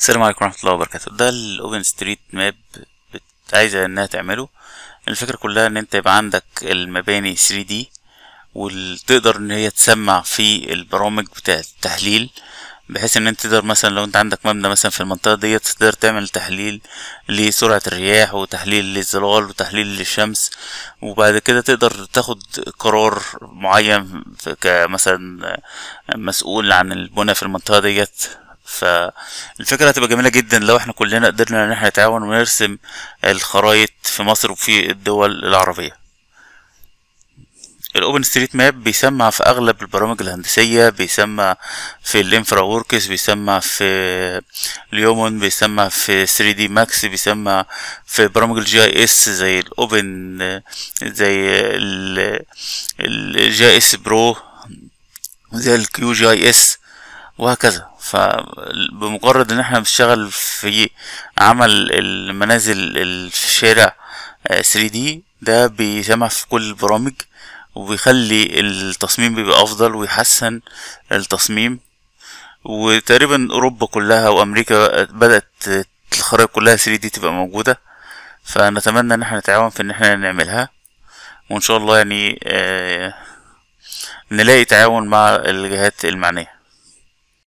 السلام عليكم ورحمة الله وبركاته. ده الأوبن ستريت ماب عايزة انها تعمله. الفكرة كلها ان انت يبقى عندك المباني 3D وتقدر ان هي تسمع في البرامج بتاعة التحليل، بحيث ان انت تقدر مثلا لو انت عندك مبنى مثلا في المنطقة دي تقدر تعمل تحليل لسرعة الرياح وتحليل للظلال وتحليل للشمس، وبعد كده تقدر تاخد قرار معين كمثلا مسؤول عن البنى في المنطقة دي. فالفكرة هتبقى جميلة جدا لو احنا كلنا قدرنا ان احنا نتعاون ونرسم الخرايط في مصر وفي الدول العربية. الاوبن ستريت ماب بيسمع في اغلب البرامج الهندسية، بيسمع في الانفرا ووركس، بيسمع في اليومون، بيسمع في 3D ماكس، بيسمع في برامج الجي اي اس زي الاوبن، زي الجي اس برو، زي الكيو جي اي اس، وهكذا. فبمجرد ان احنا بنشتغل في عمل المنازل في الشارع 3D، ده بيسمع في كل البرامج وبيخلي التصميم بيبقى افضل ويحسن التصميم. وتقريبا اوروبا كلها وامريكا بدأت الخرائط كلها 3D تبقى موجودة، فنتمنى ان احنا نتعاون في ان احنا نعملها، وان شاء الله يعني نلاقي تعاون مع الجهات المعنية.